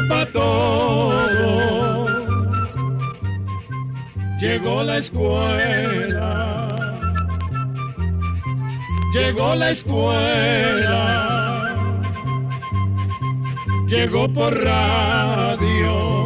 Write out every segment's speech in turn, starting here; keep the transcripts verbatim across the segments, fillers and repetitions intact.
llegó pa' todo. Llegó la escuela. Llegó la escuela. Llegó por radio.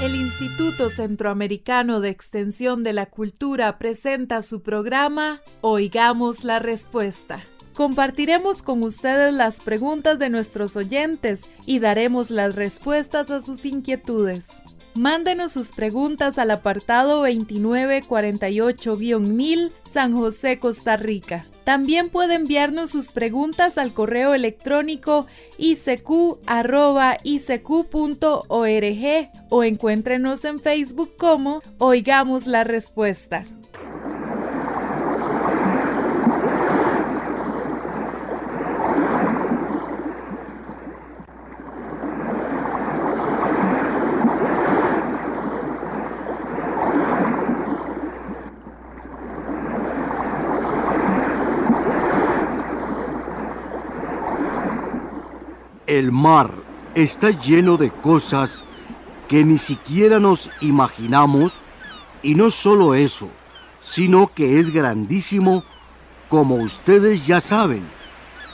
El Instituto Centroamericano de Extensión de la Cultura presenta su programa Oigamos la Respuesta. Compartiremos con ustedes las preguntas de nuestros oyentes y daremos las respuestas a sus inquietudes. Mándenos sus preguntas al apartado veintinueve cuarenta y ocho mil, San José, Costa Rica. También puede enviarnos sus preguntas al correo electrónico i c e cu arroba i c e cu punto org o encuéntrenos en Facebook como Oigamos la Respuesta. El mar está lleno de cosas que ni siquiera nos imaginamos, y no solo eso, sino que es grandísimo, como ustedes ya saben,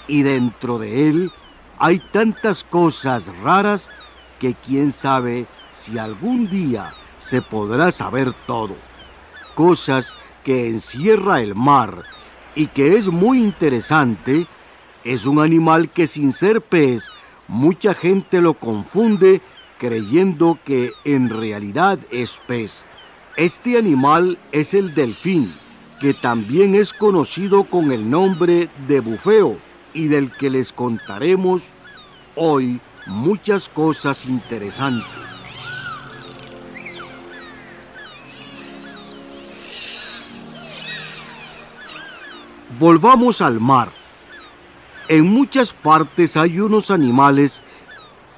y dentro de él hay tantas cosas raras que quién sabe si algún día se podrá saber todo. Cosas que encierra el mar y que es muy interesante, es un animal que sin ser pez, mucha gente lo confunde creyendo que en realidad es pez. Este animal es el delfín, que también es conocido con el nombre de bufeo y del que les contaremos hoy muchas cosas interesantes. Volvamos al mar. En muchas partes hay unos animales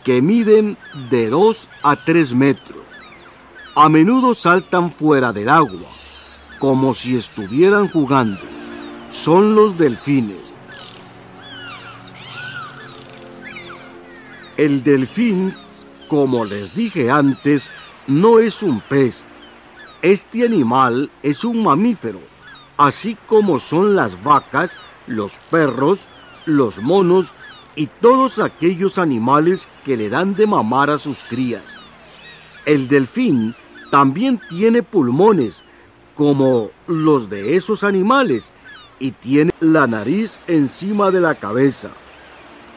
que miden de dos a tres metros. A menudo saltan fuera del agua, como si estuvieran jugando. Son los delfines. El delfín, como les dije antes, no es un pez. Este animal es un mamífero, así como son las vacas, los perros, los monos y todos aquellos animales que le dan de mamar a sus crías. El delfín también tiene pulmones, como los de esos animales, y tiene la nariz encima de la cabeza.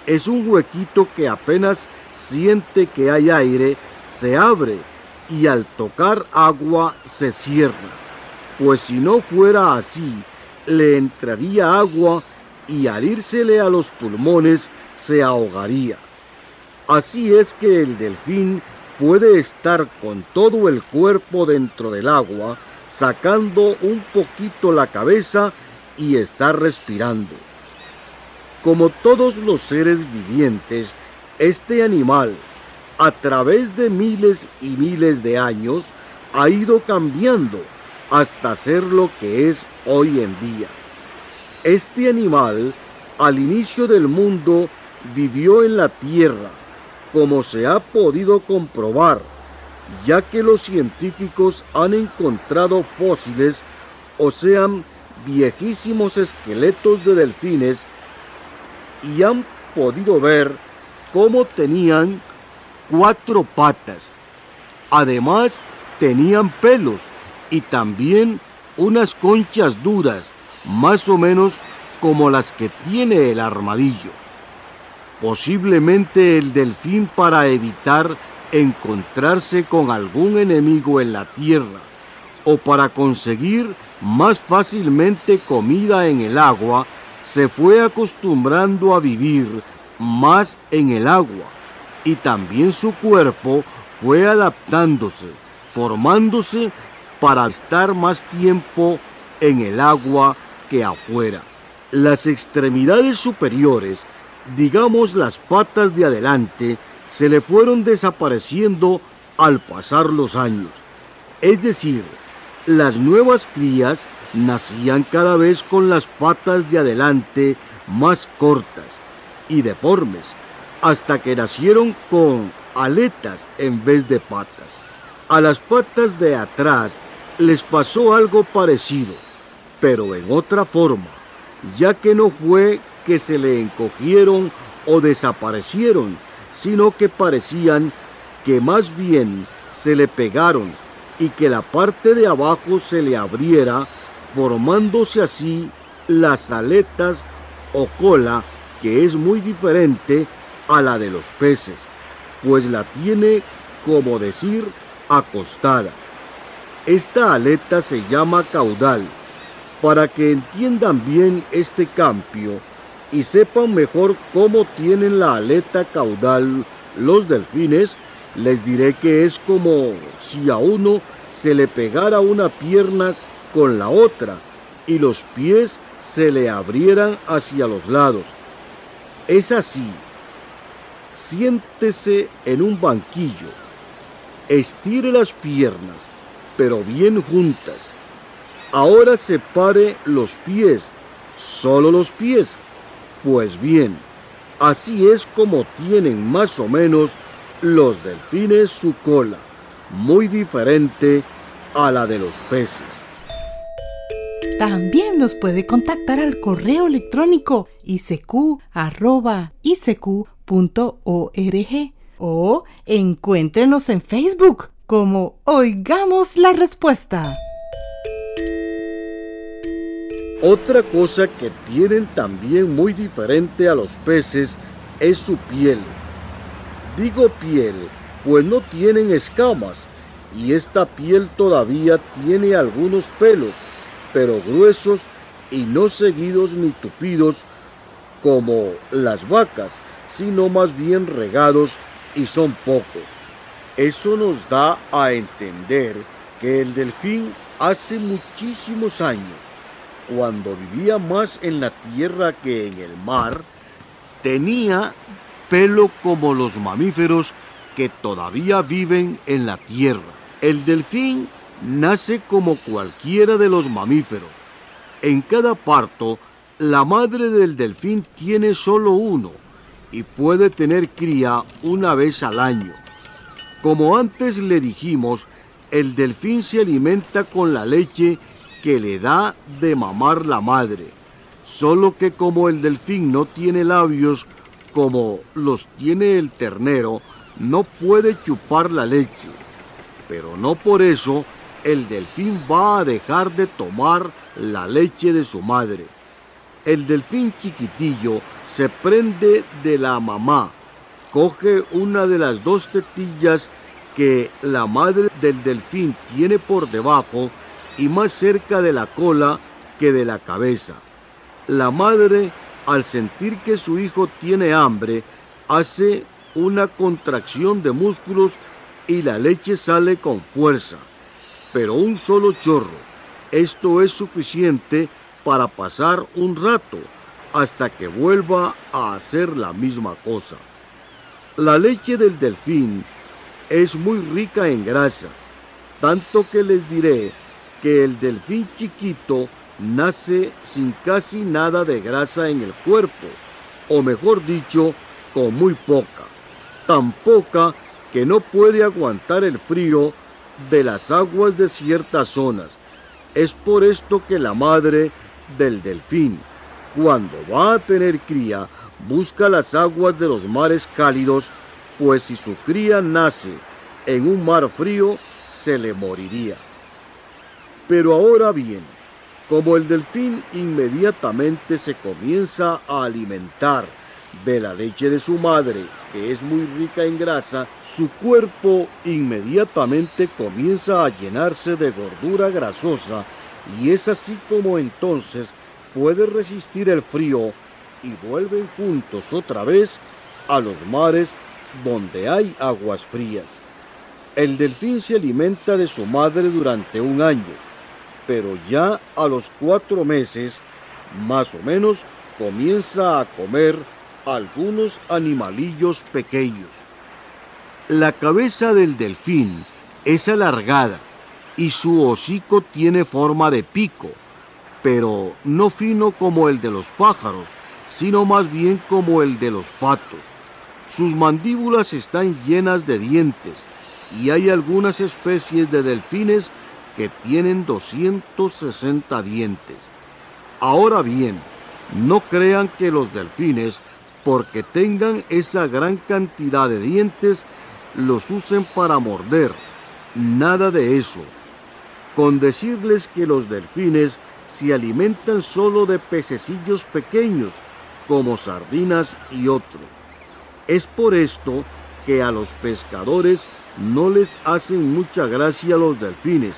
Es un huequito que apenas siente que hay aire, se abre y al tocar agua se cierra, pues si no fuera así, le entraría agua y al írsele a los pulmones se ahogaría. Así es que el delfín puede estar con todo el cuerpo dentro del agua, sacando un poquito la cabeza y estar respirando. Como todos los seres vivientes, este animal, a través de miles y miles de años, ha ido cambiando hasta ser lo que es hoy en día. Este animal, al inicio del mundo, vivió en la tierra, como se ha podido comprobar, ya que los científicos han encontrado fósiles, o sea, viejísimos esqueletos de delfines, y han podido ver cómo tenían cuatro patas. Además, tenían pelos y también unas conchas duras, más o menos como las que tiene el armadillo. Posiblemente el delfín, para evitar encontrarse con algún enemigo en la tierra o para conseguir más fácilmente comida en el agua, se fue acostumbrando a vivir más en el agua, y también su cuerpo fue adaptándose, formándose para estar más tiempo en el agua que afuera. Las extremidades superiores, digamos las patas de adelante, se le fueron desapareciendo al pasar los años. Es decir, las nuevas crías nacían cada vez con las patas de adelante más cortas y deformes, hasta que nacieron con aletas en vez de patas. A las patas de atrás les pasó algo parecido, pero en otra forma, ya que no fue que se le encogieron o desaparecieron, sino que parecían que más bien se le pegaron y que la parte de abajo se le abriera, formándose así las aletas o cola, que es muy diferente a la de los peces, pues la tiene, como decir, acostada. Esta aleta se llama caudal. Para que entiendan bien este cambio y sepan mejor cómo tienen la aleta caudal los delfines, les diré que es como si a uno se le pegara una pierna con la otra y los pies se le abrieran hacia los lados. Es así. Siéntese en un banquillo. Estire las piernas, pero bien juntas. Ahora separe los pies, solo los pies. Pues bien, así es como tienen más o menos los delfines su cola, muy diferente a la de los peces. También nos puede contactar al correo electrónico i c q arroba i c q punto org o encuéntrenos en Facebook como Oigamos la Respuesta. Otra cosa que tienen también muy diferente a los peces es su piel. Digo piel, pues no tienen escamas, y esta piel todavía tiene algunos pelos, pero gruesos y no seguidos ni tupidos como las vacas, sino más bien regados, y son pocos. Eso nos da a entender que el delfín hace muchísimos años, cuando vivía más en la tierra que en el mar, tenía pelo como los mamíferos que todavía viven en la tierra. El delfín nace como cualquiera de los mamíferos. En cada parto, la madre del delfín tiene solo uno y puede tener cría una vez al año. Como antes le dijimos, el delfín se alimenta con la leche que le da de mamar la madre, solo que como el delfín no tiene labios como los tiene el ternero, no puede chupar la leche. Pero no por eso el delfín va a dejar de tomar la leche de su madre. El delfín chiquitillo se prende de la mamá, coge una de las dos tetillas que la madre del delfín tiene por debajo y más cerca de la cola que de la cabeza. La madre, al sentir que su hijo tiene hambre, hace una contracción de músculos y la leche sale con fuerza, pero un solo chorro. Esto es suficiente para pasar un rato hasta que vuelva a hacer la misma cosa. La leche del delfín es muy rica en grasa, tanto que les diré que el delfín chiquito nace sin casi nada de grasa en el cuerpo, o mejor dicho, con muy poca, tan poca que no puede aguantar el frío de las aguas de ciertas zonas. Es por esto que la madre del delfín, cuando va a tener cría, busca las aguas de los mares cálidos, pues si su cría nace en un mar frío, se le moriría. Pero ahora bien, como el delfín inmediatamente se comienza a alimentar de la leche de su madre, que es muy rica en grasa, su cuerpo inmediatamente comienza a llenarse de gordura grasosa, y es así como entonces puede resistir el frío y vuelven juntos otra vez a los mares donde hay aguas frías. El delfín se alimenta de su madre durante un año, pero ya a los cuatro meses, más o menos, comienza a comer algunos animalillos pequeños. La cabeza del delfín es alargada y su hocico tiene forma de pico, pero no fino como el de los pájaros, sino más bien como el de los patos. Sus mandíbulas están llenas de dientes, y hay algunas especies de delfines que tienen doscientos sesenta dientes. Ahora bien, no crean que los delfines, porque tengan esa gran cantidad de dientes, los usen para morder. Nada de eso. Con decirles que los delfines se alimentan solo de pececillos pequeños, como sardinas y otros. Es por esto que a los pescadores no les hacen mucha gracia los delfines.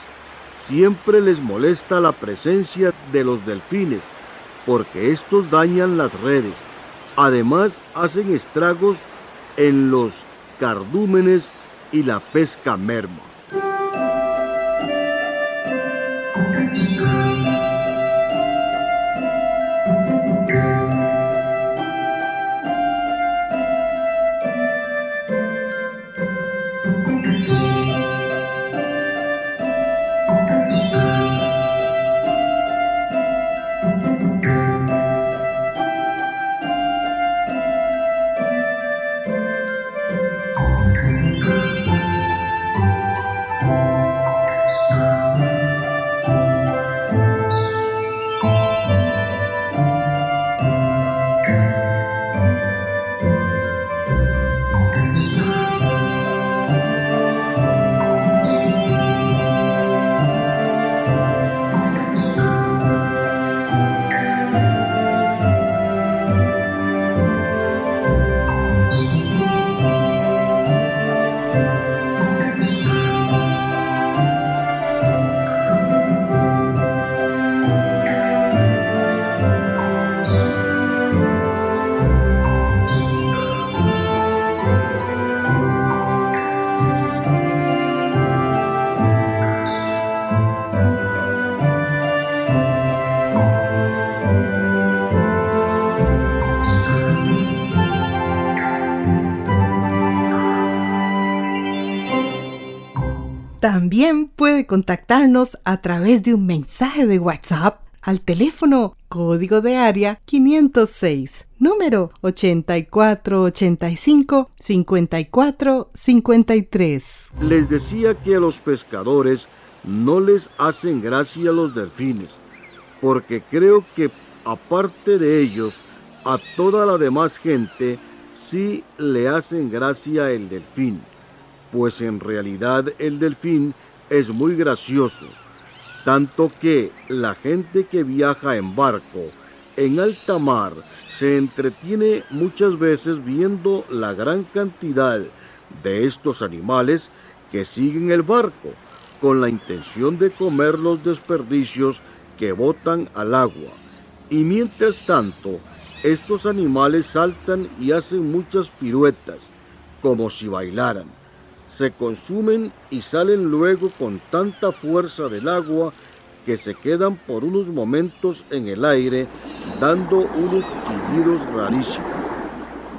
Siempre les molesta la presencia de los delfines, porque estos dañan las redes. Además, hacen estragos en los cardúmenes y la pesca merma. También puede contactarnos a través de un mensaje de WhatsApp al teléfono código de área quinientos seis, número ochenta y cuatro ochenta y cinco cincuenta y cuatro cincuenta y tres. Les decía que a los pescadores no les hacen gracia los delfines, porque creo que aparte de ellos, a toda la demás gente sí le hacen gracia el delfín. Pues en realidad el delfín es muy gracioso, tanto que la gente que viaja en barco, en alta mar, se entretiene muchas veces viendo la gran cantidad de estos animales que siguen el barco, con la intención de comer los desperdicios que botan al agua. Y mientras tanto, estos animales saltan y hacen muchas piruetas, como si bailaran. Se consumen y salen luego con tanta fuerza del agua que se quedan por unos momentos en el aire dando unos chillidos rarísimos.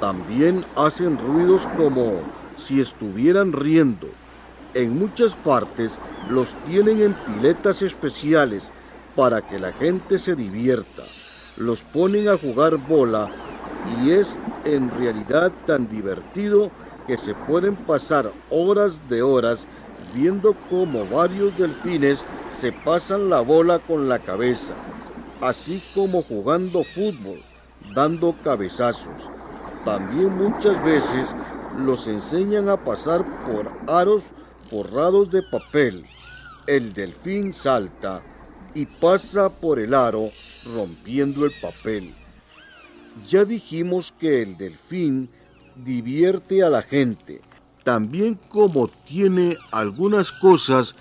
También hacen ruidos como si estuvieran riendo. En muchas partes los tienen en piletas especiales para que la gente se divierta. Los ponen a jugar bola y es en realidad tan divertido que se pueden pasar horas de horas viendo cómo varios delfines se pasan la bola con la cabeza, así como jugando fútbol, dando cabezazos. También muchas veces los enseñan a pasar por aros forrados de papel. El delfín salta y pasa por el aro rompiendo el papel. Ya dijimos que el delfín divierte a la gente, también como tiene algunas cosas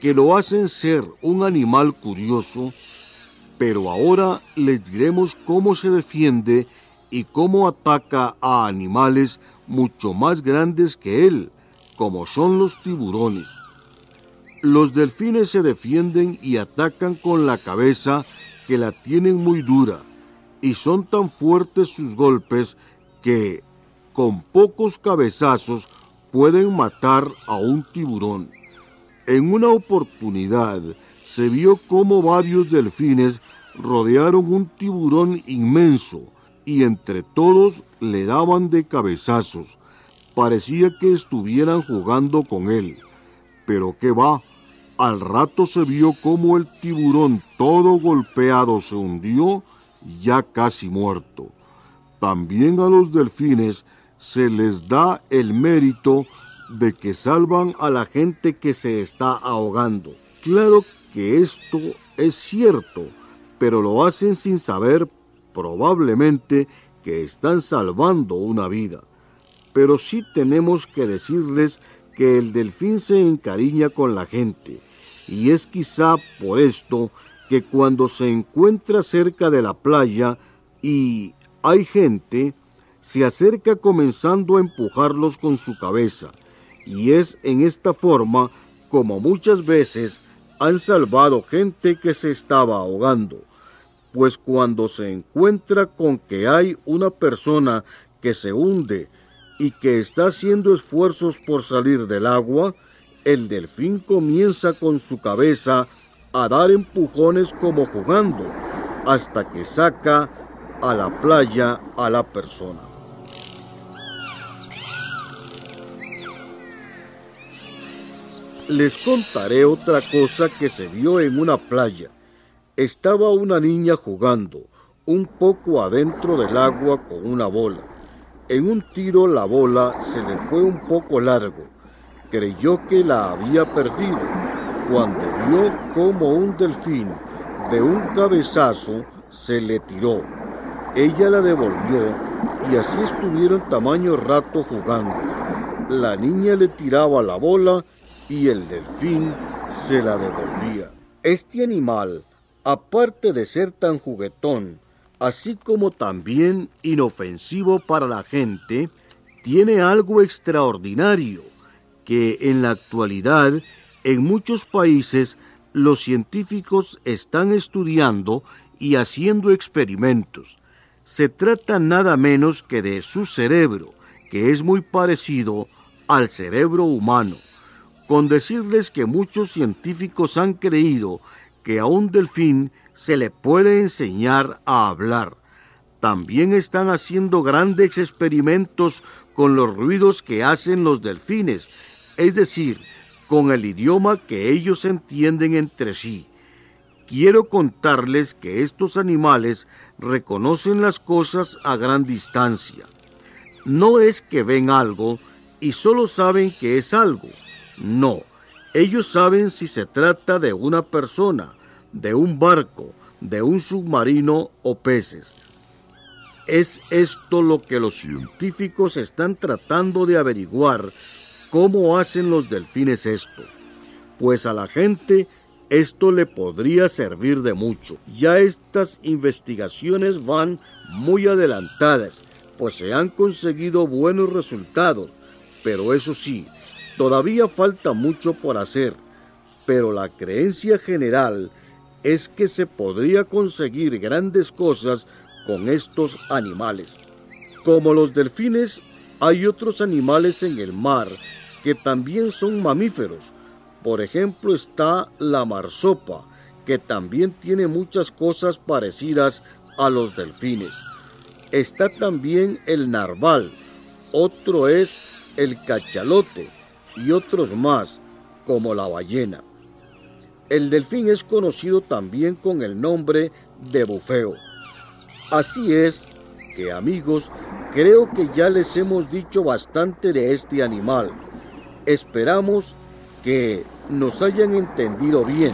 que lo hacen ser un animal curioso, pero ahora les diremos cómo se defiende y cómo ataca a animales mucho más grandes que él, como son los tiburones. Los delfines se defienden y atacan con la cabeza, que la tienen muy dura, y son tan fuertes sus golpes que con pocos cabezazos pueden matar a un tiburón. En una oportunidad se vio cómo varios delfines rodearon un tiburón inmenso y entre todos le daban de cabezazos. Parecía que estuvieran jugando con él. Pero qué va, al rato se vio cómo el tiburón todo golpeado se hundió, ya casi muerto. También a los delfines se les da el mérito de que salvan a la gente que se está ahogando. Claro que esto es cierto, pero lo hacen sin saber, probablemente, que están salvando una vida. Pero sí tenemos que decirles que el delfín se encariña con la gente, y es quizá por esto que cuando se encuentra cerca de la playa y hay gente, se acerca comenzando a empujarlos con su cabeza, y es en esta forma como muchas veces han salvado gente que se estaba ahogando, pues cuando se encuentra con que hay una persona que se hunde y que está haciendo esfuerzos por salir del agua, el delfín comienza con su cabeza a dar empujones como jugando, hasta que saca a la playa a la persona. Les contaré otra cosa que se vio en una playa. Estaba una niña jugando, un poco adentro del agua con una bola. En un tiro la bola se le fue un poco largo. Creyó que la había perdido cuando vio como un delfín de un cabezazo se le tiró. Ella la devolvió y así estuvieron tamaño rato jugando. La niña le tiraba la bola y el delfín se la devolvía. Este animal, aparte de ser tan juguetón, así como también inofensivo para la gente, tiene algo extraordinario que en la actualidad en muchos países los científicos están estudiando y haciendo experimentos. Se trata nada menos que de su cerebro, que es muy parecido al cerebro humano. Con decirles que muchos científicos han creído que a un delfín se le puede enseñar a hablar. También están haciendo grandes experimentos con los ruidos que hacen los delfines, es decir, con el idioma que ellos entienden entre sí. Quiero contarles que estos animales reconocen las cosas a gran distancia. No es que ven algo y solo saben que es algo. No, ellos saben si se trata de una persona, de un barco, de un submarino o peces. Es esto lo que los científicos están tratando de averiguar, cómo hacen los delfines esto. Pues a la gente esto le podría servir de mucho. Ya estas investigaciones van muy adelantadas, pues se han conseguido buenos resultados, pero eso sí, todavía falta mucho por hacer, pero la creencia general es que se podría conseguir grandes cosas con estos animales. Como los delfines, hay otros animales en el mar que también son mamíferos. Por ejemplo, está la marsopa, que también tiene muchas cosas parecidas a los delfines. Está también el narval, otro es el cachalote y otros más, como la ballena. El delfín es conocido también con el nombre de bufeo. Así es que, amigos, creo que ya les hemos dicho bastante de este animal. Esperamos que nos hayan entendido bien,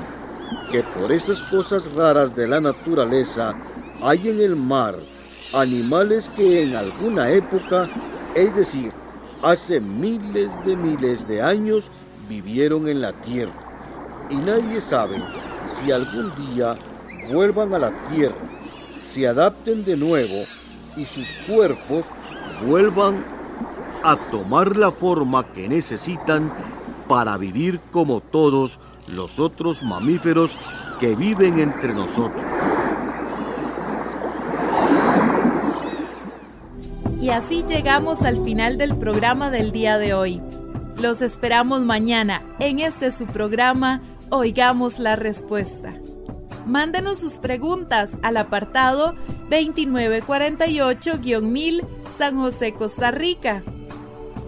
que por esas cosas raras de la naturaleza hay en el mar animales que en alguna época, es decir, hace miles de miles de años, vivieron en la tierra. Y nadie sabe si algún día vuelvan a la tierra, se adapten de nuevo y sus cuerpos vuelvan a tomar la forma que necesitan para vivir como todos los otros mamíferos que viven entre nosotros. Y así llegamos al final del programa del día de hoy. Los esperamos mañana en este su programa Oigamos la Respuesta. Mándenos sus preguntas al apartado veintinueve cuarenta y ocho guion mil San José, Costa Rica.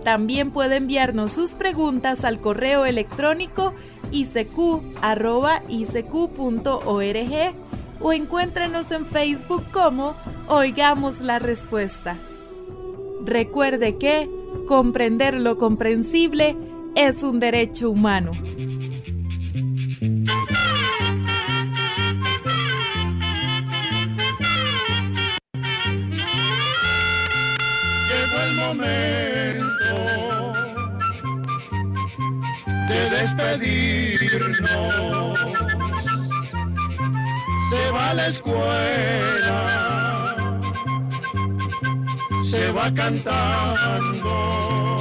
También puede enviarnos sus preguntas al correo electrónico icecu arroba icecu punto org o encuéntrenos en Facebook como Oigamos la Respuesta. Recuerde que comprender lo comprensible es un derecho humano. Llegó el momento de despedirnos. Se va a la escuela, se va cantando.